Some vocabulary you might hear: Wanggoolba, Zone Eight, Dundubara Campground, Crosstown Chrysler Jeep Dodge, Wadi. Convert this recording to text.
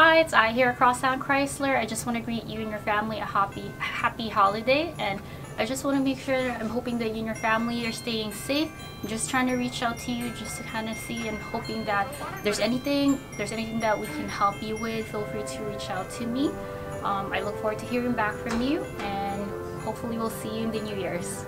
Hi, it's I here at Crosstown Chrysler. I just want to greet you and your family a happy holiday, and I just want to make sure I'm hoping that you and your family are staying safe. I'm just trying to reach out to you just to kind of see and hoping that there's anything that we can help you with. Feel free to reach out to me. I look forward to hearing back from you, and hopefully we'll see you in the New Year's.